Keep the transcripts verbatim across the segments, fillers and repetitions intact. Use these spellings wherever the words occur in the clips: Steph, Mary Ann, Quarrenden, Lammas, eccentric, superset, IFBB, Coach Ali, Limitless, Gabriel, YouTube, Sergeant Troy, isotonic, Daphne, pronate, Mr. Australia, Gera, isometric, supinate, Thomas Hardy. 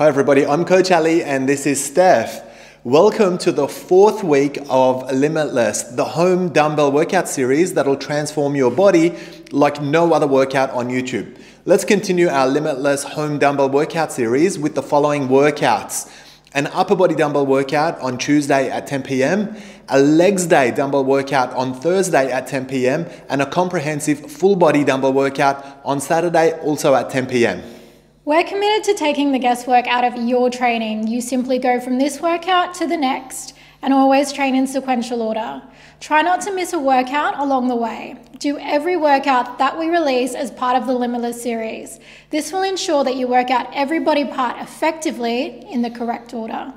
Hi everybody, I'm Coach Ali and this is Steph. Welcome to the fourth week of Limitless, the home dumbbell workout series that'll transform your body like no other workout on YouTube. Let's continue our Limitless home dumbbell workout series with the following workouts. An upper body dumbbell workout on Tuesday at ten p m, a legs day dumbbell workout on Thursday at ten p m, and a comprehensive full body dumbbell workout on Saturday also at ten p m. We're committed to taking the guesswork out of your training. You simply go from this workout to the next and always train in sequential order. Try not to miss a workout along the way. Do every workout that we release as part of the Limitless series. This will ensure that you work out every body part effectively in the correct order.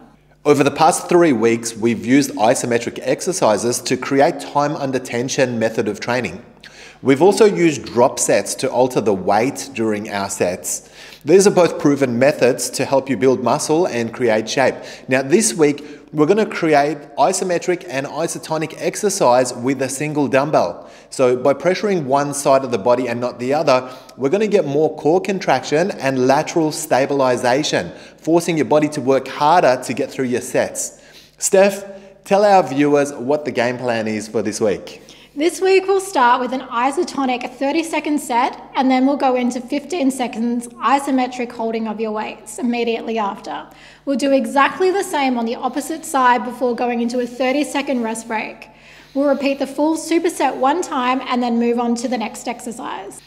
Over the past three weeks, we've used isometric exercises to create time under tension method of training. We've also used drop sets to alter the weight during our sets. These are both proven methods to help you build muscle and create shape. Now this week, we're gonna create isometric and isotonic exercise with a single dumbbell. So by pressuring one side of the body and not the other, we're gonna get more core contraction and lateral stabilization, forcing your body to work harder to get through your sets. Steph, tell our viewers what the game plan is for this week. This week we'll start with an isotonic thirty second set and then we'll go into fifteen seconds isometric holding of your weights immediately after. We'll do exactly the same on the opposite side before going into a thirty second rest break. We'll repeat the full superset one time and then move on to the next exercise.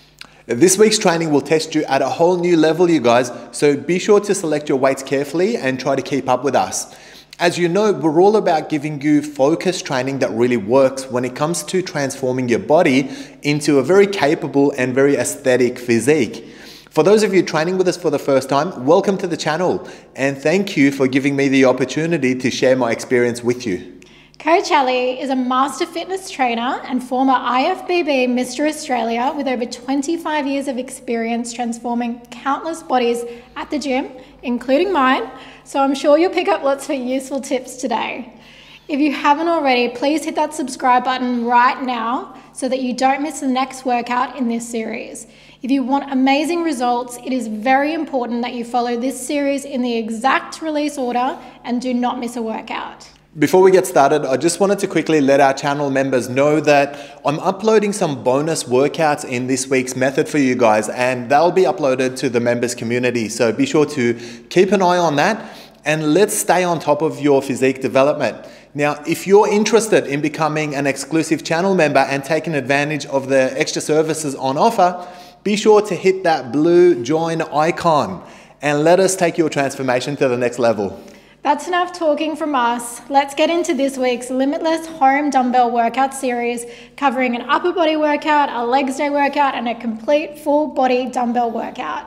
This week's training will test you at a whole new level, you guys, so be sure to select your weights carefully and try to keep up with us. As you know, we're all about giving you focused training that really works when it comes to transforming your body into a very capable and very aesthetic physique. For those of you training with us for the first time, welcome to the channel and thank you for giving me the opportunity to share my experience with you. Coach Ali is a master fitness trainer and former I F B B Mister Australia with over twenty-five years of experience transforming countless bodies at the gym, including mine. So I'm sure you'll pick up lots of useful tips today. If you haven't already, please hit that subscribe button right now so that you don't miss the next workout in this series. If you want amazing results, it is very important that you follow this series in the exact release order and do not miss a workout. Before we get started, I just wanted to quickly let our channel members know that I'm uploading some bonus workouts in this week's method for you guys, and they'll be uploaded to the members community. So be sure to keep an eye on that and let's stay on top of your physique development. Now, if you're interested in becoming an exclusive channel member and taking advantage of the extra services on offer, be sure to hit that blue join icon and let us take your transformation to the next level. That's enough talking from us. Let's get into this week's Limitless home dumbbell workout series, covering an upper body workout, a legs day workout, and a complete full body dumbbell workout.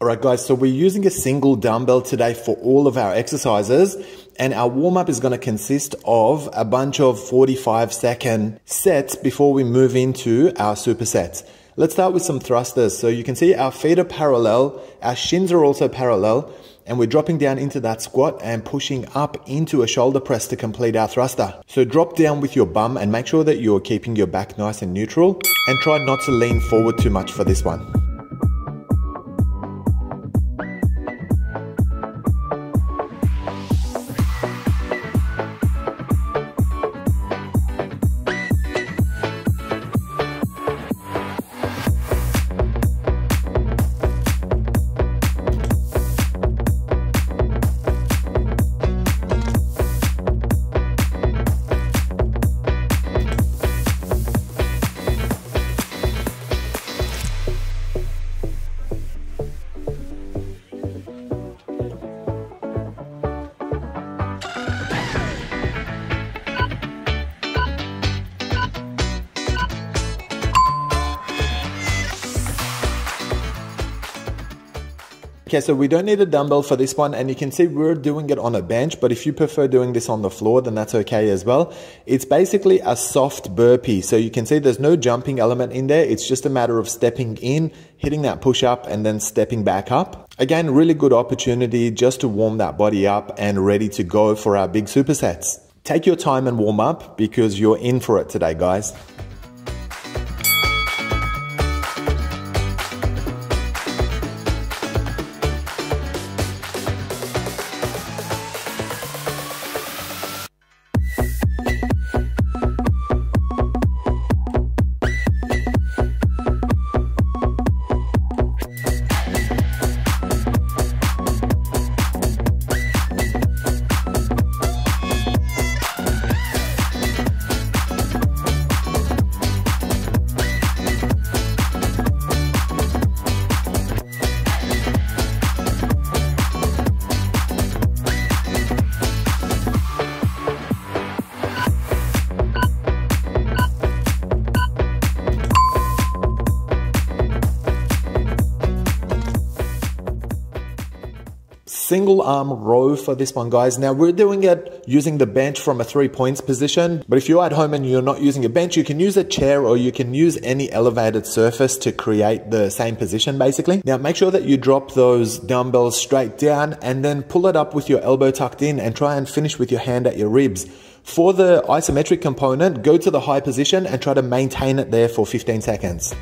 All right guys, so we're using a single dumbbell today for all of our exercises, and our warm-up is gonna consist of a bunch of forty-five second sets before we move into our supersets. Let's start with some thrusters. So you can see our feet are parallel, our shins are also parallel, and we're dropping down into that squat and pushing up into a shoulder press to complete our thruster. So drop down with your bum and make sure that you're keeping your back nice and neutral, and try not to lean forward too much for this one. Okay, so we don't need a dumbbell for this one, and you can see we're doing it on a bench, but if you prefer doing this on the floor, then that's okay as well. It's basically a soft burpee, so you can see there's no jumping element in there. It's just a matter of stepping in, hitting that push up, and then stepping back up. Again, really good opportunity just to warm that body up and ready to go for our big supersets. Take your time and warm up because you're in for it today, guys. single arm row for this one, guys. Now we're doing it using the bench from a three points position, but if you're at home and you're not using a bench, you can use a chair or you can use any elevated surface to create the same position basically. Now make sure that you drop those dumbbells straight down and then pull it up with your elbow tucked in and try and finish with your hand at your ribs. For the isometric component, go to the high position and try to maintain it there for fifteen seconds.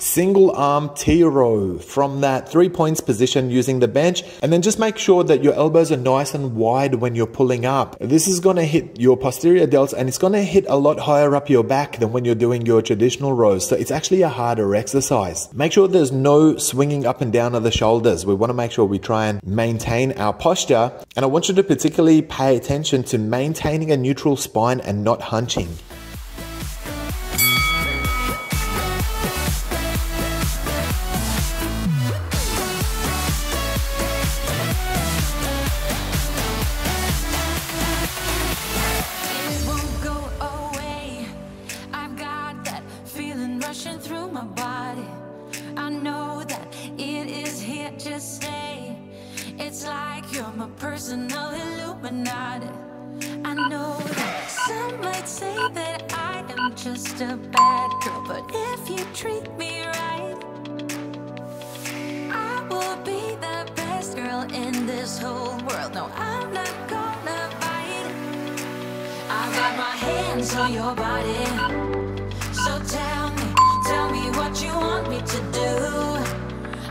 Single arm T-row from that three points position using the bench, and then just make sure that your elbows are nice and wide when you're pulling up. This is going to hit your posterior delts and it's going to hit a lot higher up your back than when you're doing your traditional rows, so it's actually a harder exercise. Make sure there's no swinging up and down of the shoulders. We want to make sure we try and maintain our posture, and I want you to particularly pay attention to maintaining a neutral spine and not hunching. Through my body, I know that it is here to stay. personal Illuminati. I know that some might say that I am just a bad girl, but if you treat me right, I will be the best girl in this whole world. No, I'm not gonna fight. I've got my hands on your body. So tell me, tell me what you want me to do.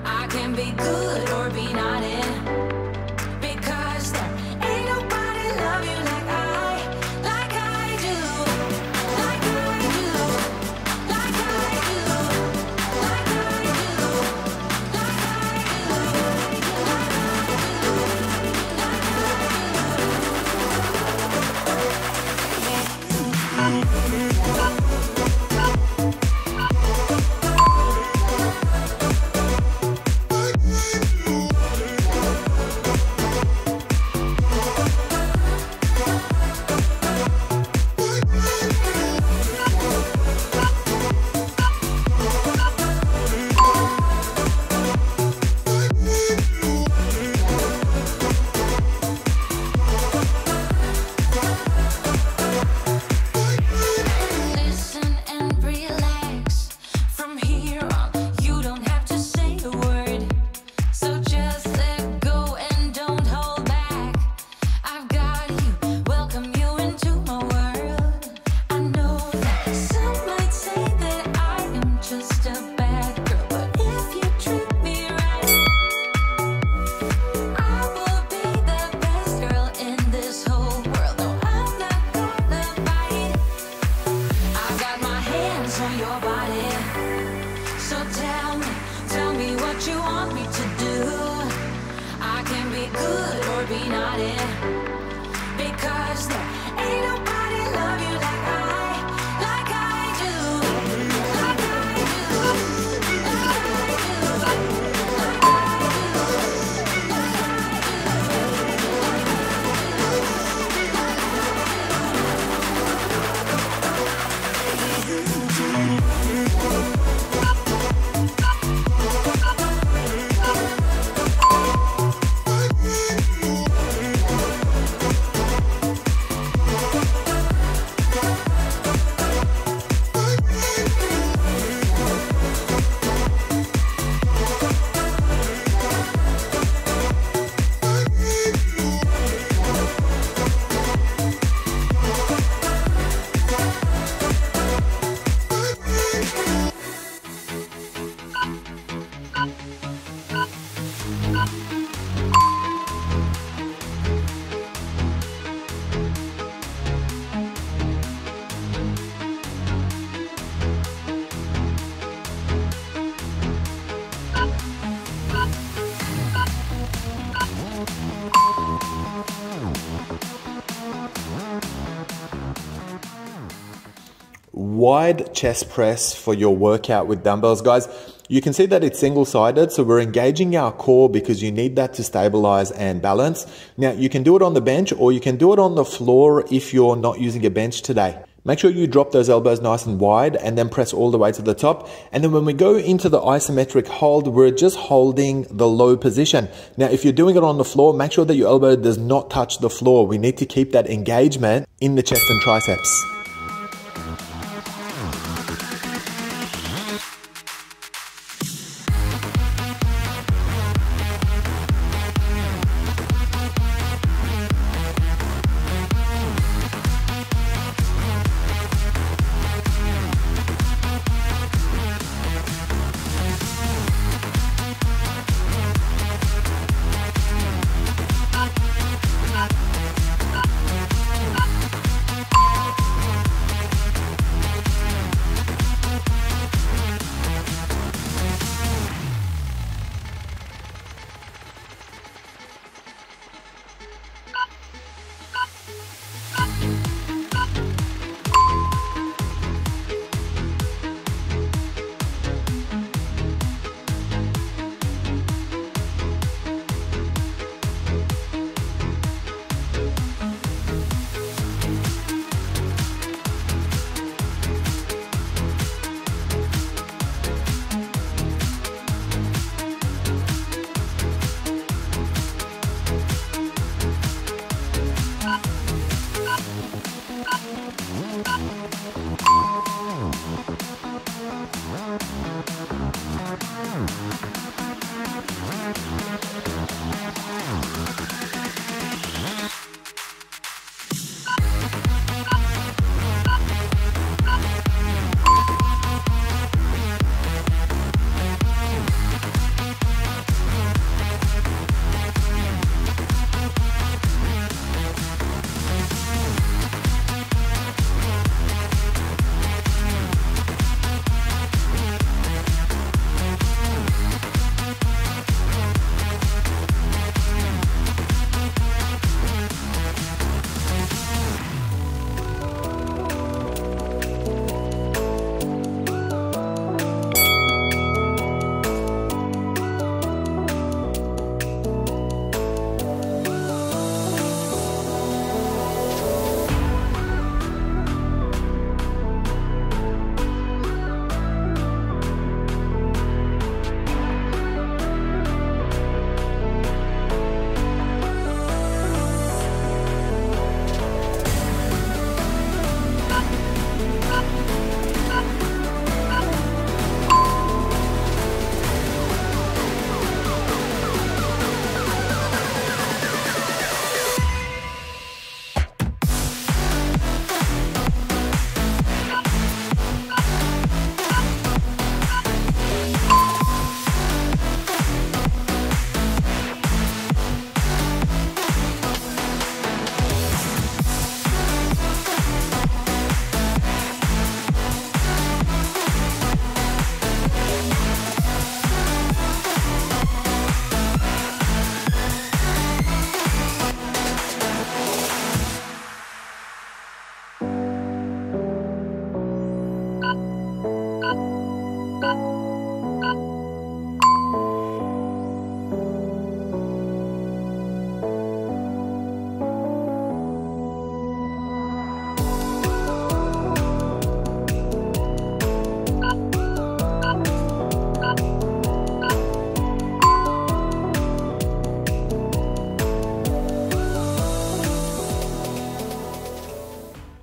I can be good or be not in, because there ain't nobody love you like I, like I do, like I do, like I do, like I do, like I do, like I do, like I do. Wide chest press for your workout with dumbbells, guys. You can see that it's single-sided, so we're engaging our core because you need that to stabilize and balance. Now, you can do it on the bench or you can do it on the floor if you're not using a bench today. Make sure you drop those elbows nice and wide and then press all the way to the top. And then when we go into the isometric hold, we're just holding the low position. Now, if you're doing it on the floor, make sure that your elbow does not touch the floor. We need to keep that engagement in the chest and triceps.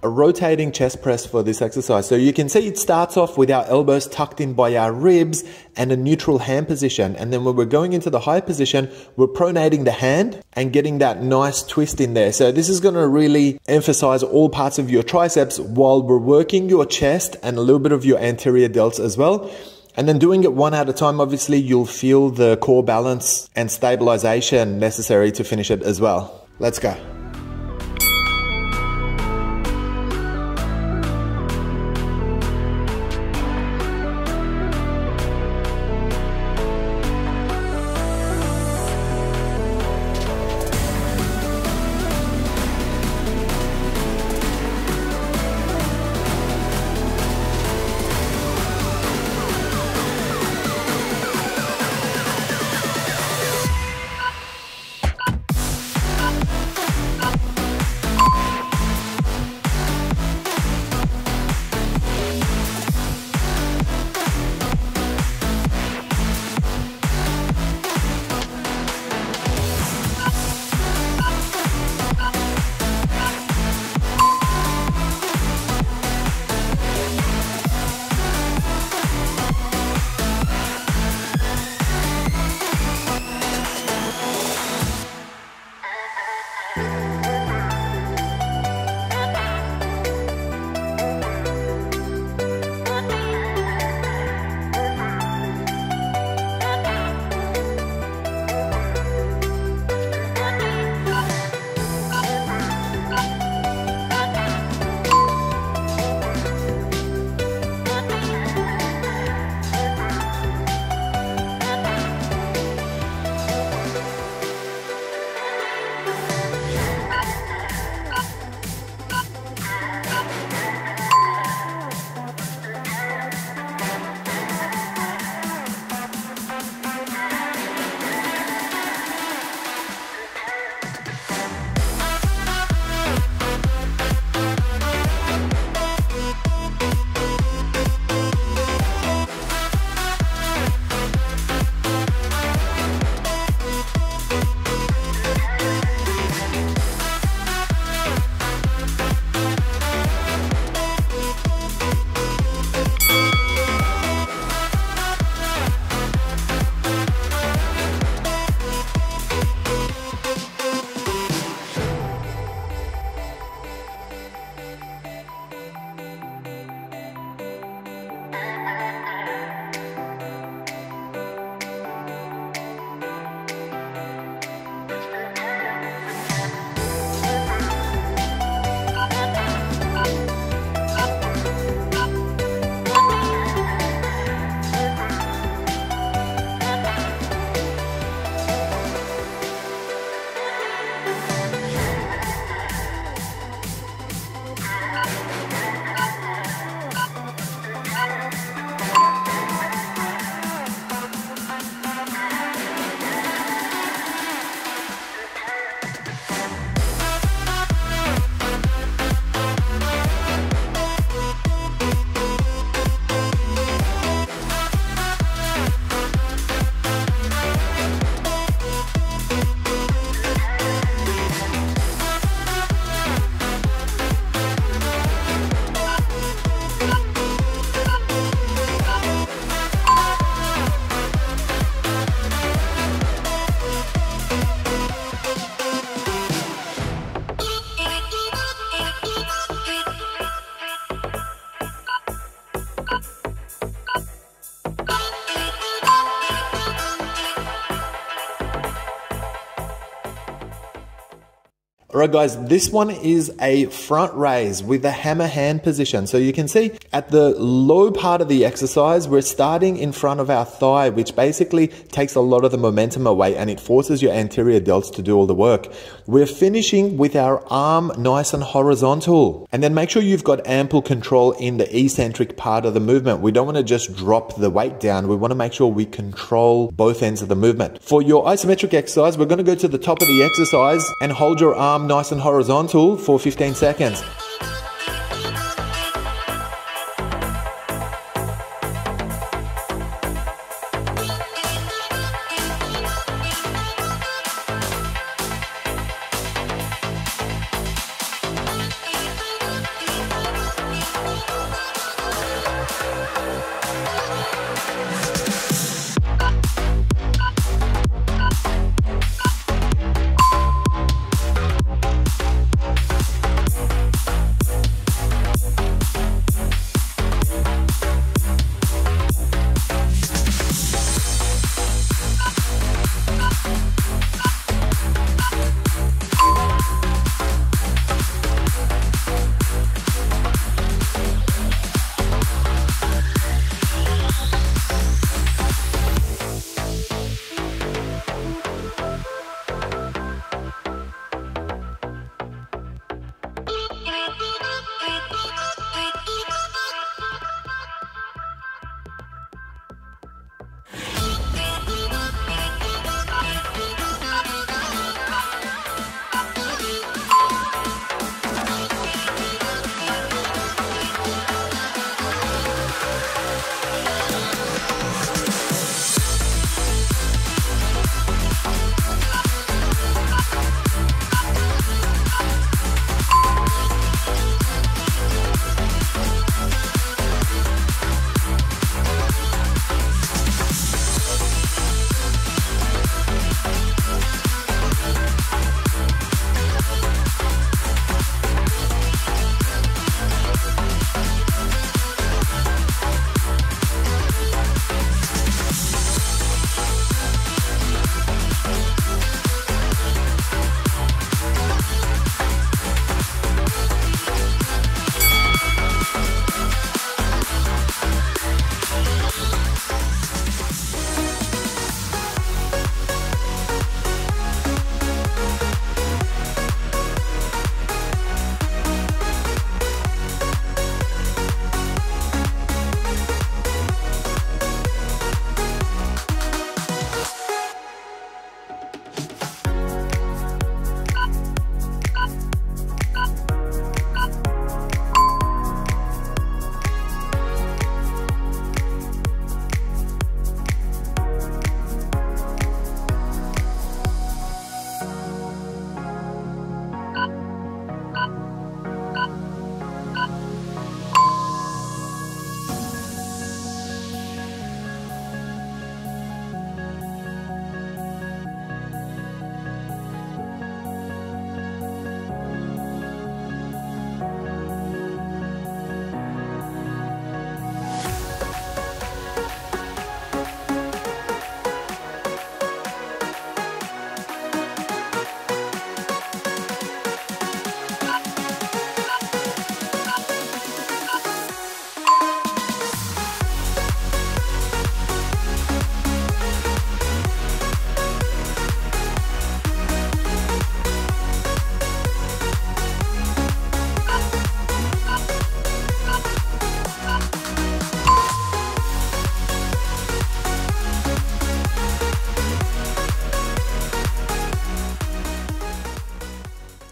A rotating chest press for this exercise. So you can see it starts off with our elbows tucked in by our ribs and a neutral hand position. And then when we're going into the high position, we're pronating the hand and getting that nice twist in there. So this is gonna really emphasize all parts of your triceps while we're working your chest and a little bit of your anterior delts as well. And then doing it one at a time, obviously you'll feel the core balance and stabilization necessary to finish it as well. Let's go. All right guys, this one is a front raise with a hammer hand position. So you can see at the low part of the exercise, we're starting in front of our thigh, which basically takes a lot of the momentum away and it forces your anterior delts to do all the work. We're finishing with our arm nice and horizontal. And then make sure you've got ample control in the eccentric part of the movement. We don't want to just drop the weight down. We want to make sure we control both ends of the movement. For your isometric exercise, we're going to go to the top of the exercise and hold your arm nice and horizontal for fifteen seconds.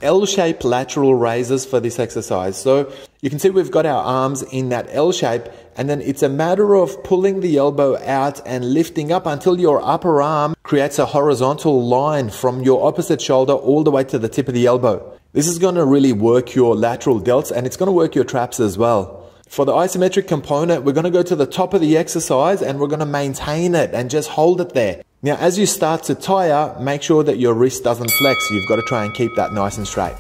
L-shaped lateral raises for this exercise. So you can see we've got our arms in that L shape, and then it's a matter of pulling the elbow out and lifting up until your upper arm creates a horizontal line from your opposite shoulder all the way to the tip of the elbow. This is going to really work your lateral delts, and it's going to work your traps as well. For the isometric component, we're going to go to the top of the exercise and we're going to maintain it and just hold it there. Now, as you start to tire, make sure that your wrist doesn't flex. You've got to try and keep that nice and straight.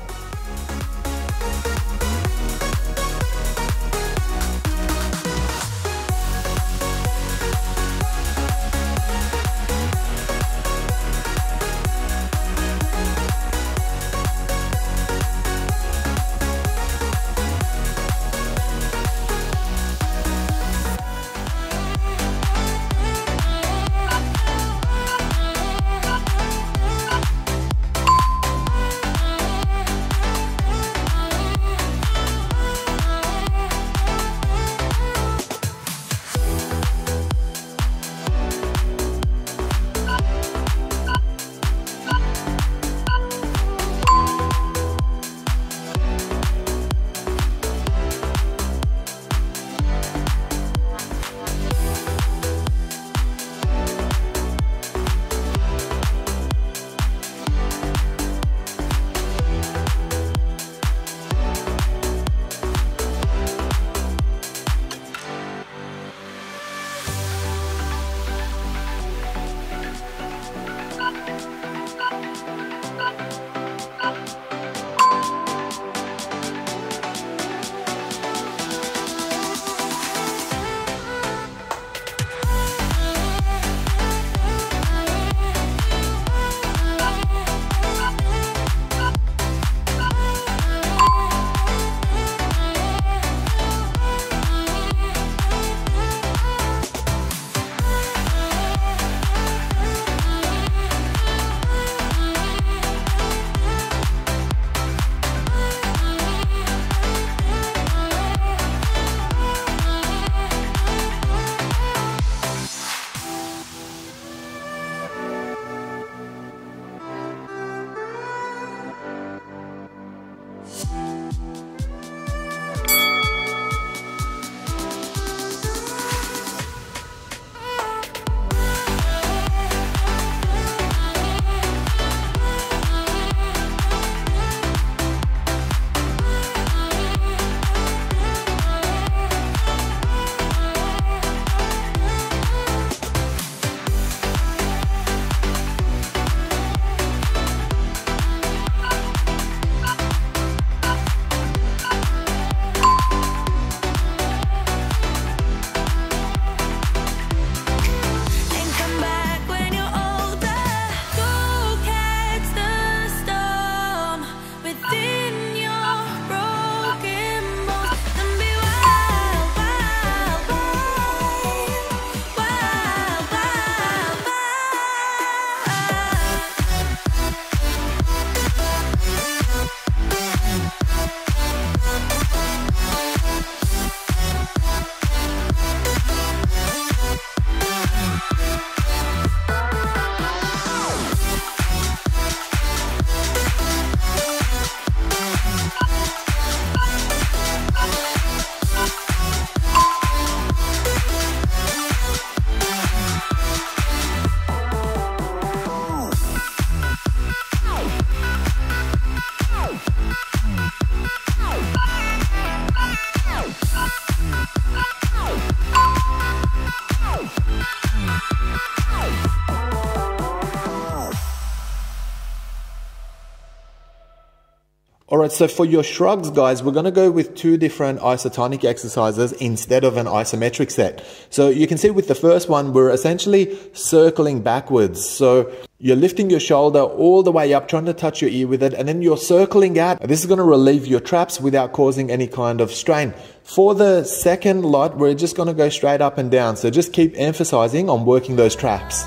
All right, so for your shrugs, guys, we're going to go with two different isotonic exercises instead of an isometric set. So you can see with the first one, we're essentially circling backwards. So you're lifting your shoulder all the way up, trying to touch your ear with it, and then you're circling out. This is going to relieve your traps without causing any kind of strain. For the second lot, we're just going to go straight up and down. So just keep emphasizing on working those traps.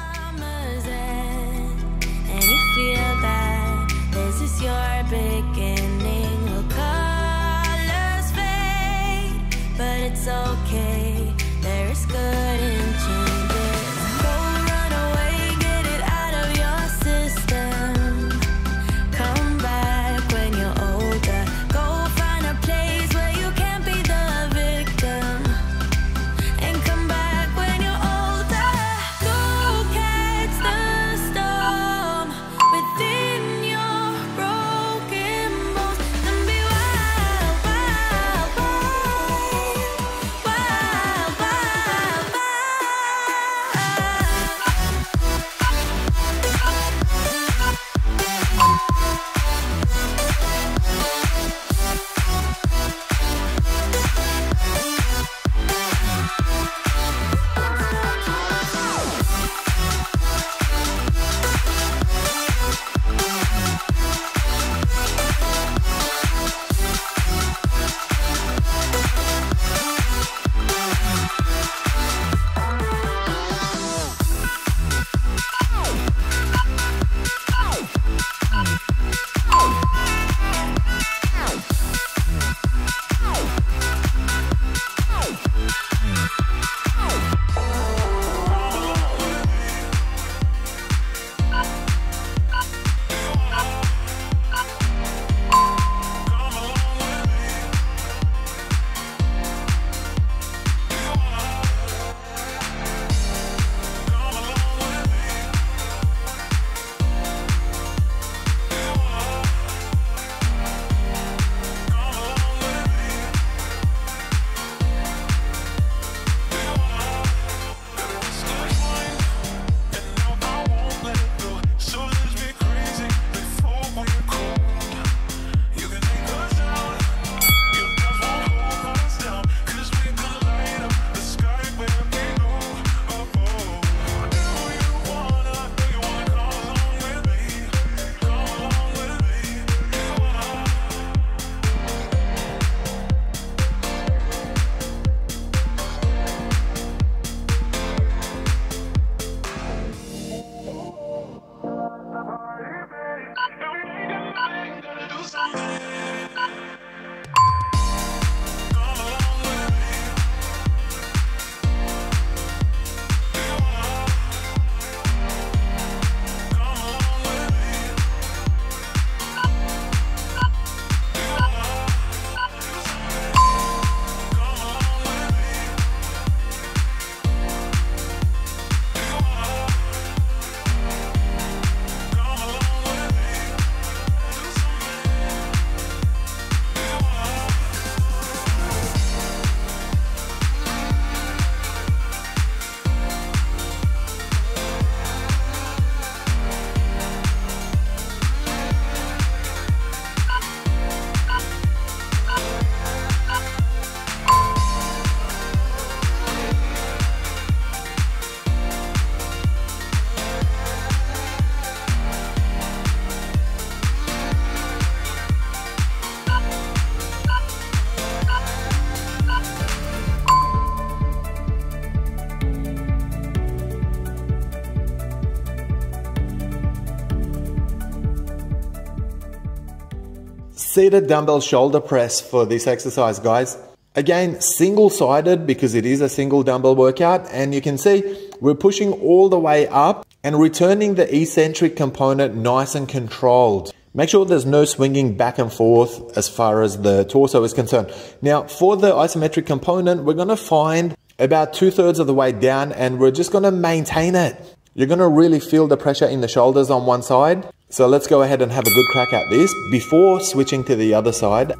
Seated dumbbell shoulder press for this exercise, guys. Again, single-sided because it is a single dumbbell workout, and you can see we're pushing all the way up and returning the eccentric component nice and controlled. Make sure there's no swinging back and forth as far as the torso is concerned. Now, for the isometric component, we're going to find about two-thirds of the way down, and we're just going to maintain it. You're going to really feel the pressure in the shoulders on one side. So let's go ahead and have a good crack at this before switching to the other side.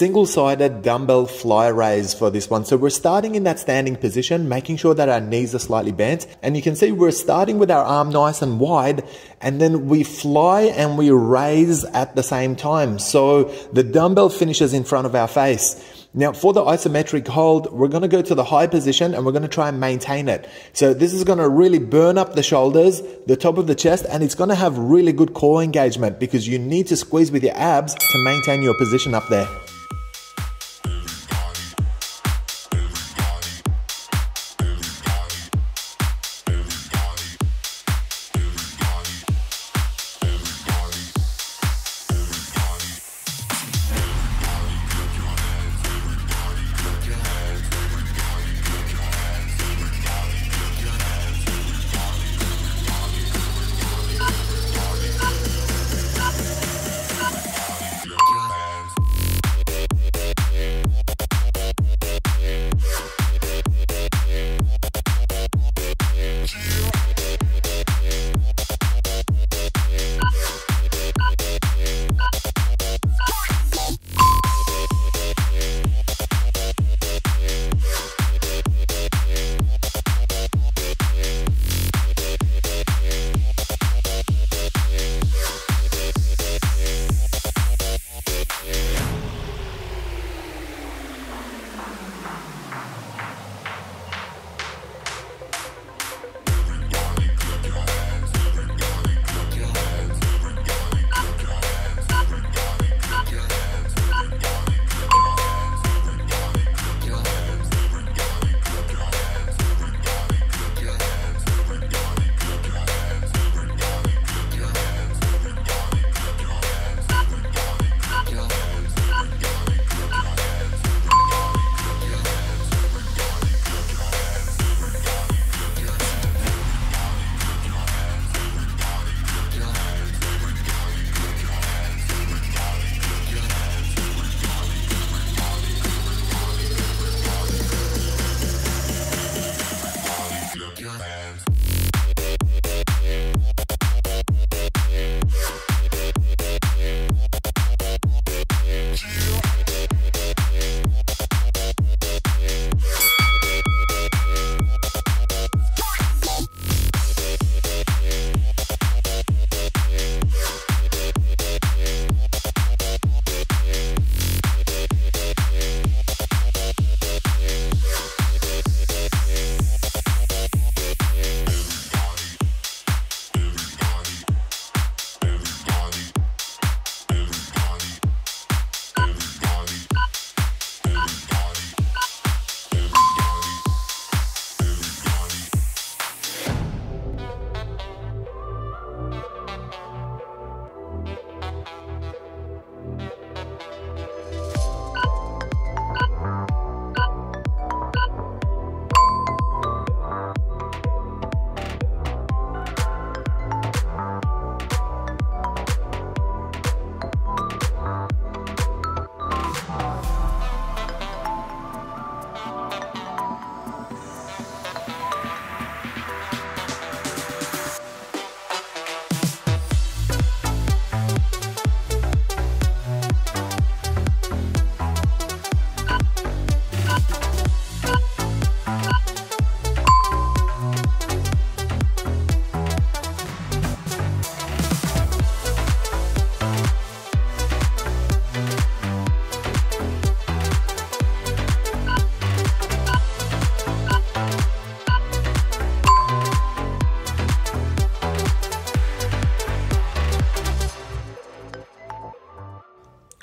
single-sided dumbbell fly raise for this one. So we're starting in that standing position, making sure that our knees are slightly bent. And you can see we're starting with our arm nice and wide, and then we fly and we raise at the same time. So the dumbbell finishes in front of our face. Now for the isometric hold, we're going to go to the high position and we're going to try and maintain it. So this is going to really burn up the shoulders, the top of the chest, and it's going to have really good core engagement because you need to squeeze with your abs to maintain your position up there.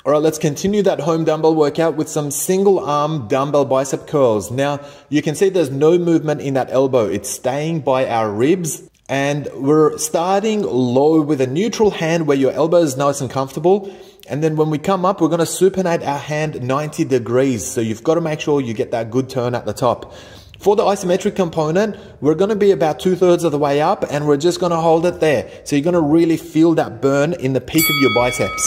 All right, let's continue that home dumbbell workout with some single arm dumbbell bicep curls. Now, you can see there's no movement in that elbow. It's staying by our ribs. And we're starting low with a neutral hand where your elbow is nice and comfortable. And then when we come up, we're going to supinate our hand ninety degrees. So you've got to make sure you get that good turn at the top. For the isometric component, we're going to be about two thirds of the way up and we're just going to hold it there. So you're going to really feel that burn in the peak of your biceps.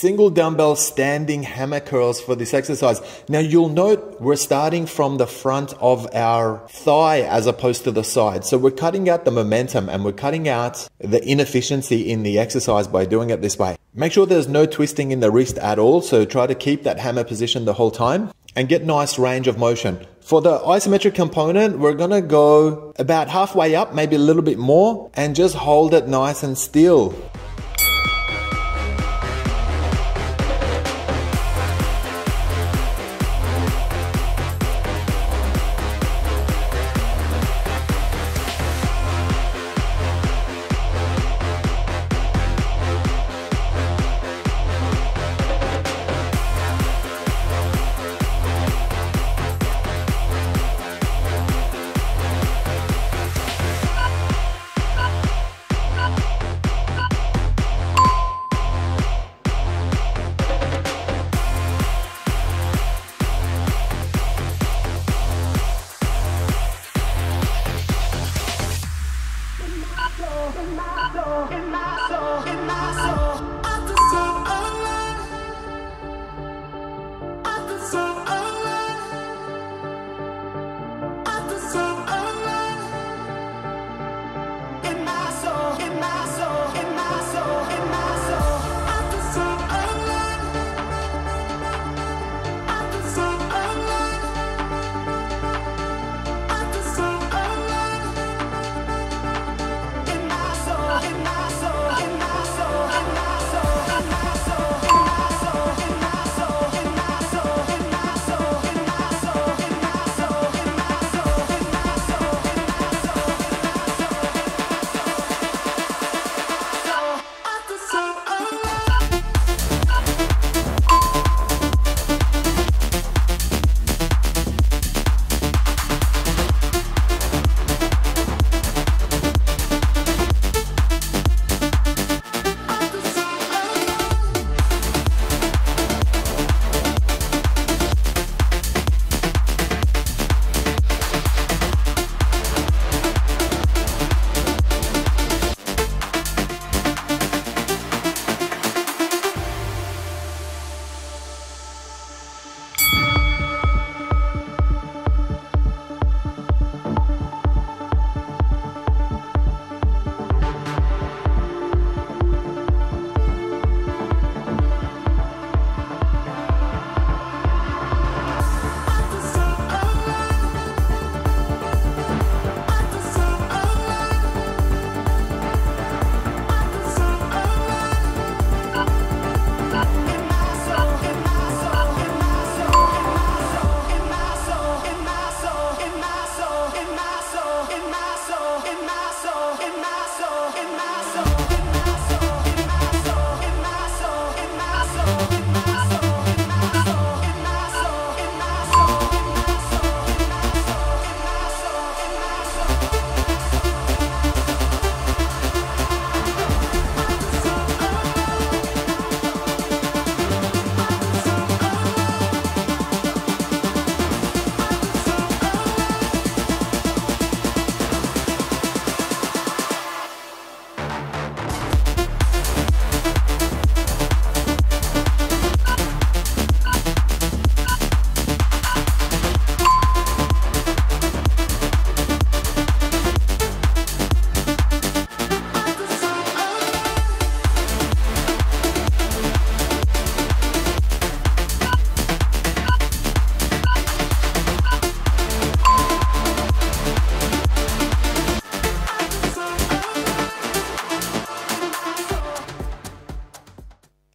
single dumbbell standing hammer curls for this exercise. Now you'll note we're starting from the front of our thigh as opposed to the side. So we're cutting out the momentum and we're cutting out the inefficiency in the exercise by doing it this way. Make sure there's no twisting in the wrist at all. So try to keep that hammer position the whole time and get nice range of motion. For the isometric component, we're gonna go about halfway up, maybe a little bit more, and just hold it nice and still.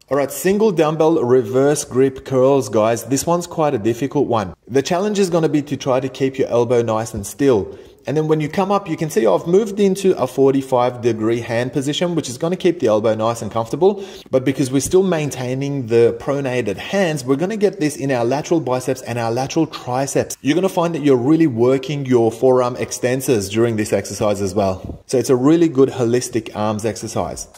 Alright, single dumbbell reverse grip curls, guys. This one's quite a difficult one. The challenge is going to be to try to keep your elbow nice and still. And then when you come up, you can see I've moved into a forty-five degree hand position, which is going to keep the elbow nice and comfortable. But because we're still maintaining the pronated hands, we're going to get this in our lateral biceps and our lateral triceps. You're going to find that you're really working your forearm extensors during this exercise as well. So it's a really good holistic arms exercise.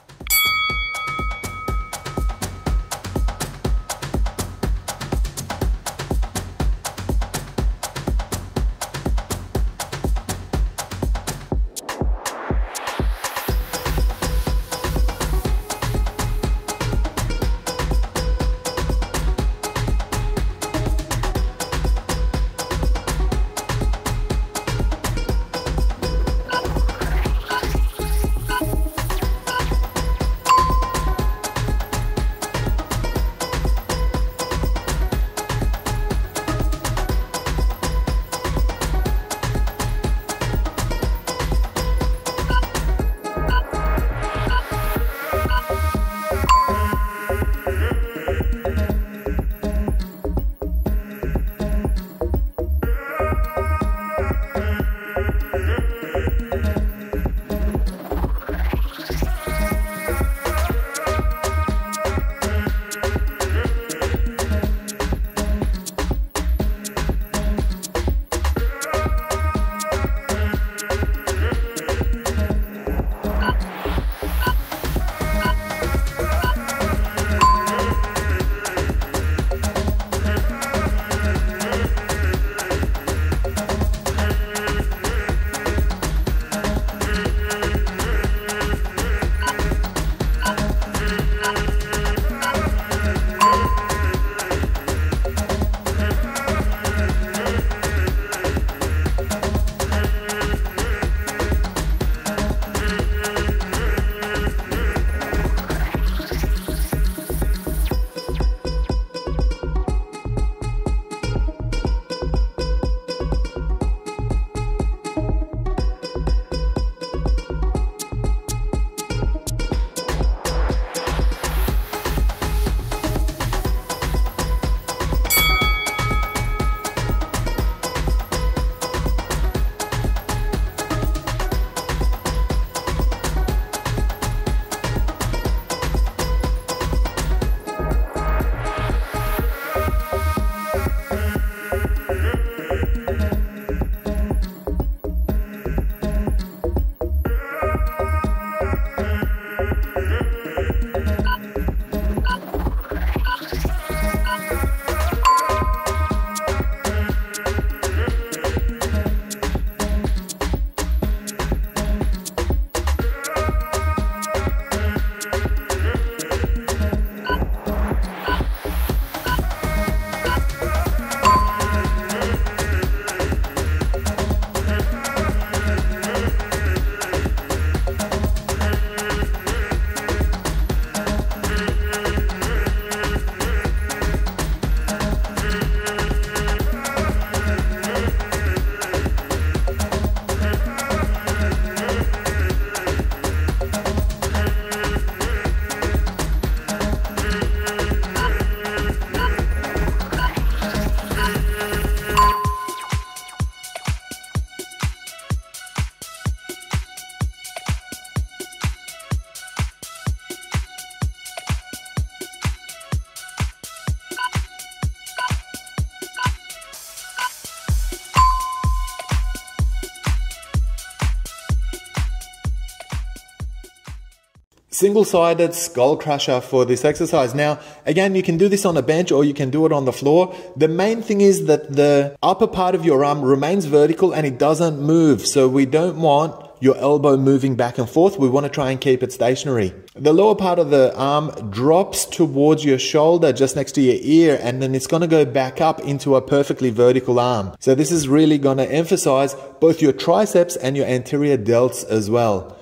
single-sided skull crusher for this exercise. Now, again, you can do this on a bench or you can do it on the floor. The main thing is that the upper part of your arm remains vertical and it doesn't move. So we don't want your elbow moving back and forth. We want to try and keep it stationary. The lower part of the arm drops towards your shoulder, just next to your ear, and then it's going to go back up into a perfectly vertical arm. So this is really going to emphasize both your triceps and your anterior delts as well.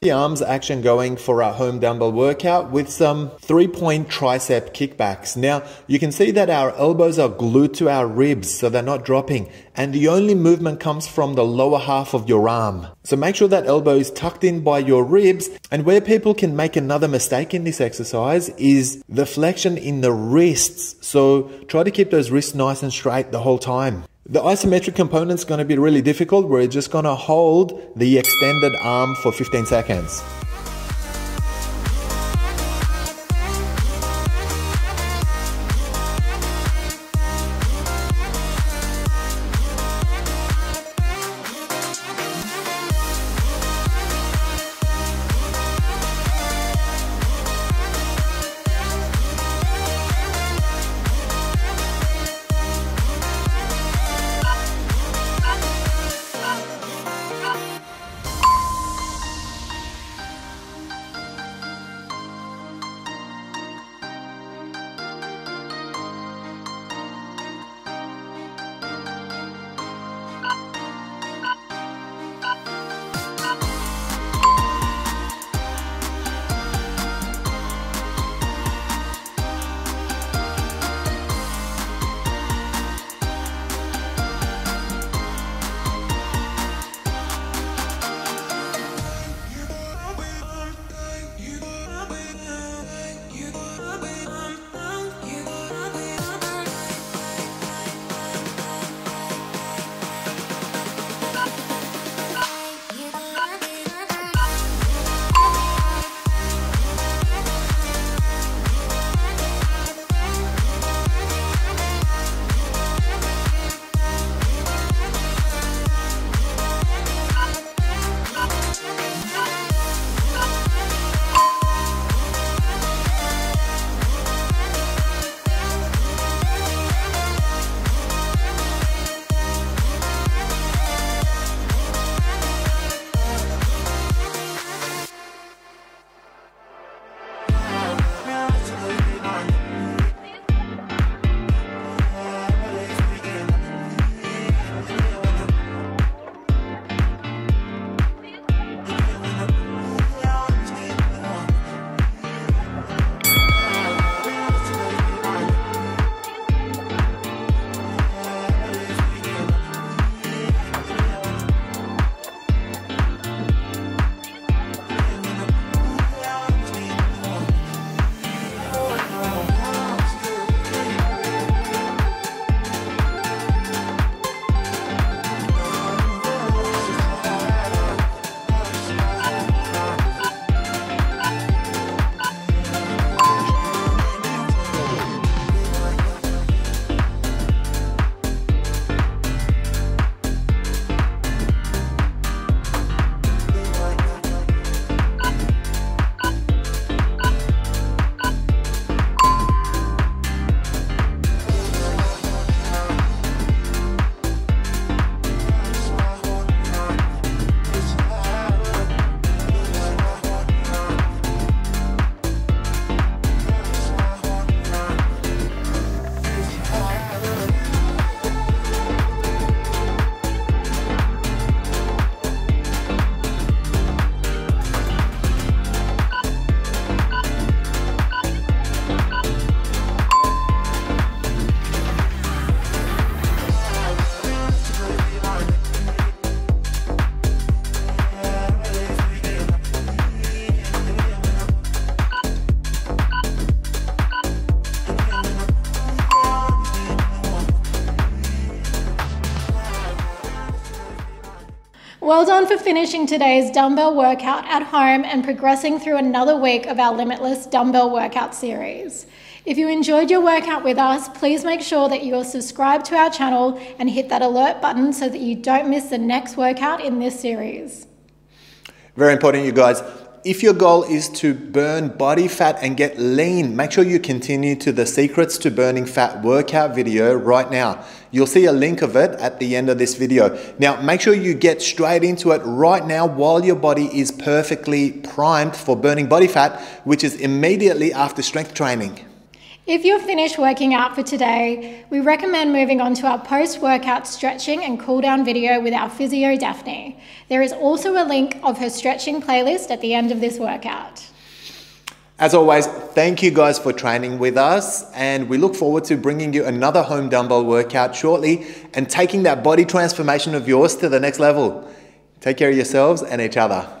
The arms action going for our home dumbbell workout with some three-point tricep kickbacks. Now, you can see that our elbows are glued to our ribs, so they're not dropping. And the only movement comes from the lower half of your arm. So make sure that elbow is tucked in by your ribs. And where people can make another mistake in this exercise is the flexion in the wrists. So try to keep those wrists nice and straight the whole time. The isometric component's going to be really difficult. We're just going to hold the extended arm for fifteen seconds. Well done for finishing today's dumbbell workout at home and progressing through another week of our Limitless dumbbell workout series. If you enjoyed your workout with us, please make sure that you are subscribed to our channel and hit that alert button so that you don't miss the next workout in this series. Very important, you guys. If your goal is to burn body fat and get lean, make sure you continue to the Secrets to Burning Fat workout video right now. You'll see a link of it at the end of this video. Now, make sure you get straight into it right now while your body is perfectly primed for burning body fat, which is immediately after strength training. If you're finished working out for today, we recommend moving on to our post-workout stretching and cool down video with our physio, Daphne. There is also a link of her stretching playlist at the end of this workout. As always, thank you guys for training with us, and we look forward to bringing you another home dumbbell workout shortly and taking that body transformation of yours to the next level. Take care of yourselves and each other.